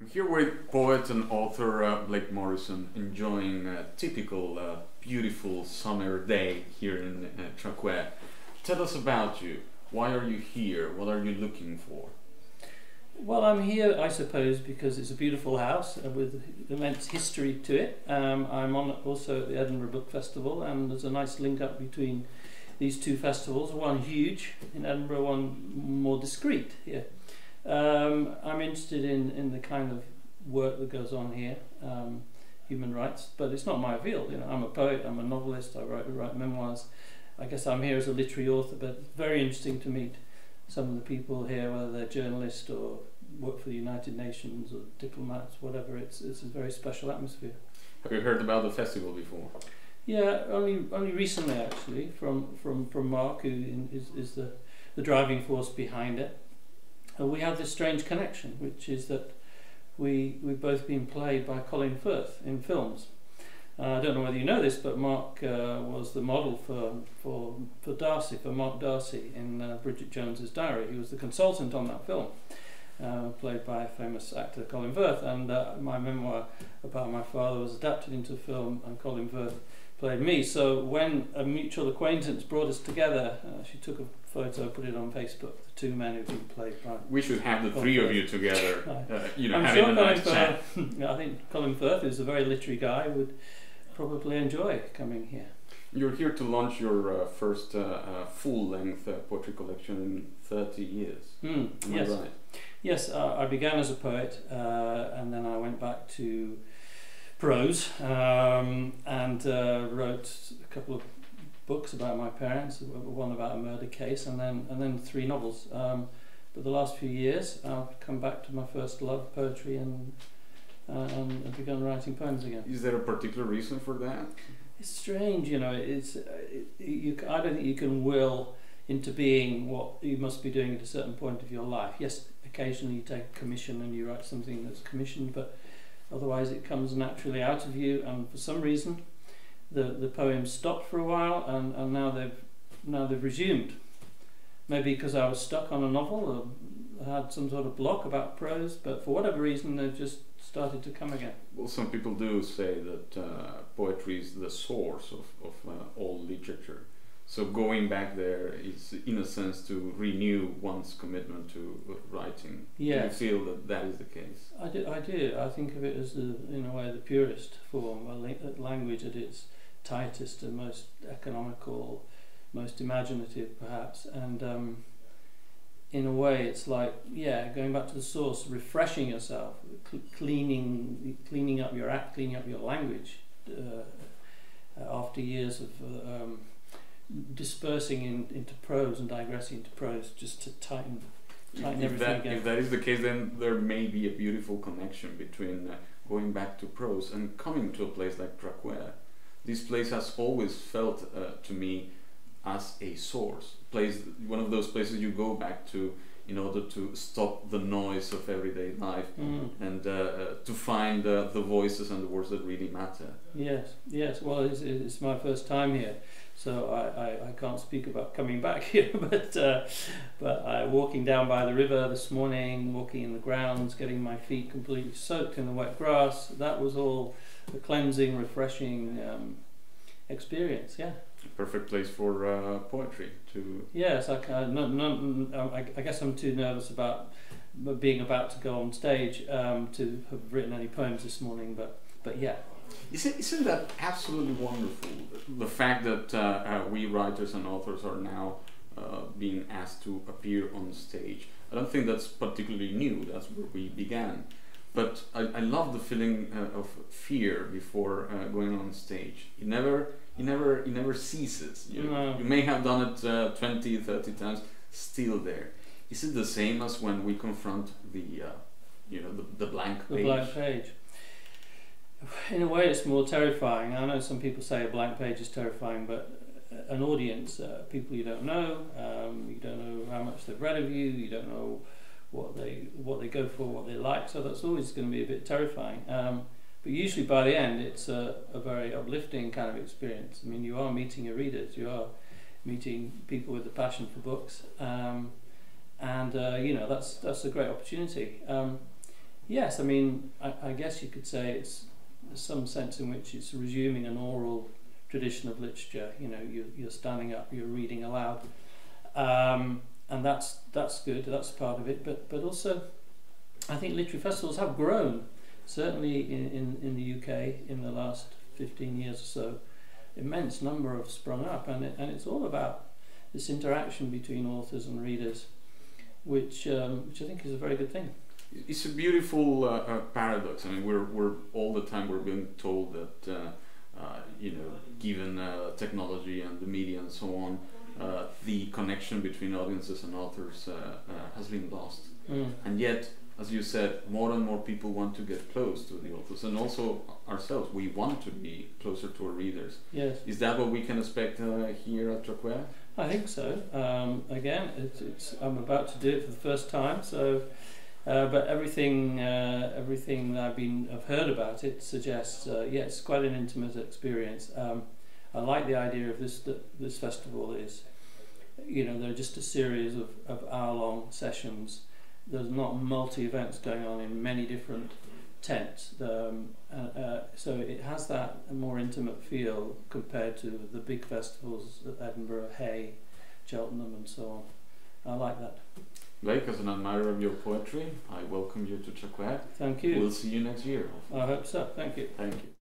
I'm here with poet and author Blake Morrison, enjoying a typical beautiful summer day here in Traquair. Tell us about you. Why are you here? What are you looking for? Well, I'm here, I suppose, because it's a beautiful house with immense history to it. I'm on also at the Edinburgh Book Festival, and there's a nice link up between these two festivals, one huge in Edinburgh, one more discreet here. I'm interested in the kind of work that goes on here, human rights, but it's not my field. You know, I'm a poet, I'm a novelist, I write memoirs. I guess I'm here as a literary author, but it's very interesting to meet some of the people here, whether they're journalists or work for the United Nations or diplomats, whatever. It's a very special atmosphere. Have you heard about the festival before? Yeah, only recently actually, from Mark, who is the driving force behind it. And we have this strange connection, which is that we've both been played by Colin Firth in films. I don't know whether you know this, but Mark was the model for Mark Darcy in Bridget Jones's Diary. He was the consultant on that film, played by famous actor Colin Firth. And my memoir about my father was adapted into a film, and Colin Firth played me. So when a mutual acquaintance brought us together, she took a photo, put it on Facebook. The two men who've been played by. We should have the three of you together. You know, having a nice chat. I think Colin Firth, who's a very literary guy, would probably enjoy coming here. You're here to launch your first full-length poetry collection in 30 years. Am yes. I right? Yes, I began as a poet, and then I went back to prose, and wrote a couple of books about my parents, one about a murder case, and then three novels. But the last few years, I've come back to my first love, poetry, and I've begun writing poems again. Is there a particular reason for that? It's strange, you know. I don't think you can will into being what you must be doing at a certain point of your life. Yes, occasionally you take a commission and you write something that's commissioned, but otherwise it comes naturally out of you. And for some reason, the poems stopped for a while, and now they've resumed. Maybe because I was stuck on a novel or had some sort of block about prose, but for whatever reason they've just started to come again. Well, some people do say that poetry is the source of all literature. So going back there is, in a sense, to renew one's commitment to writing. Yeah. Do you feel that that is the case? I do. I think of it as, in a way, the purest form. Language at its tightest and most economical, most imaginative, perhaps. And in a way, it's like, yeah, going back to the source, refreshing yourself, cleaning up your act, cleaning up your language after years of dispersing into prose and digressing into prose, just to tighten everything again. If that is the case, then there may be a beautiful connection between going back to prose and coming to a place like Traquair. This place has always felt to me as a source, one of those places you go back to in order to stop the noise of everyday life and to find the voices and the words that really matter. Yes, yes. Well, it's my first time here, so I can't speak about coming back here, but walking down by the river this morning, walking in the grounds, getting my feet completely soaked in the wet grass, that was all a cleansing, refreshing experience, yeah. Perfect place for poetry to. Yes, I guess I'm too nervous about being about to go on stage to have written any poems this morning, but yeah. Isn't that absolutely wonderful? The fact that we writers and authors are now being asked to appear on stage. I don't think that's particularly new. That's where we began. But I love the feeling of fear before going on stage. It never ceases. You may have done it 20, 30 times, still there. Is it the same as when we confront the blank page? The blank page. In a way, it's more terrifying. I know some people say a blank page is terrifying, but an audience, people you don't know, you don't know how much they've read of you, you don't know what they go for, what they like, so that's always going to be a bit terrifying. But usually by the end it's a very uplifting kind of experience. I mean, you are meeting your readers, you are meeting people with a passion for books, and you know, that's a great opportunity. Yes, I mean, I guess you could say it's some sense in which it's resuming an oral tradition of literature. You know, you're standing up, you're reading aloud, and that's good. That's part of it. But also, I think literary festivals have grown, certainly in the UK in the last 15 years or so. Immense number have sprung up, and it's all about this interaction between authors and readers, which I think is a very good thing. It's a beautiful paradox. I mean, we're all the time we're being told that you know, given technology and the media and so on, the connection between audiences and authors has been lost. Mm. And yet, as you said, more and more people want to get close to the authors, and also ourselves. We want to be closer to our readers. Yes. Is that what we can expect here at Traquair? I think so. Again, I'm about to do it for the first time, so. But everything that I've heard about it suggests, yeah, it's quite an intimate experience. I like the idea of this festival is, you know, they're just a series of hour-long sessions. There's not multi-events going on in many different tents. So it has that more intimate feel compared to the big festivals at Edinburgh, Hay, Cheltenham and so on. I like that. Blake, as an admirer of your poetry, I welcome you to Traquair. Thank you. We'll see you next year. I hope so. Thank you. Thank you.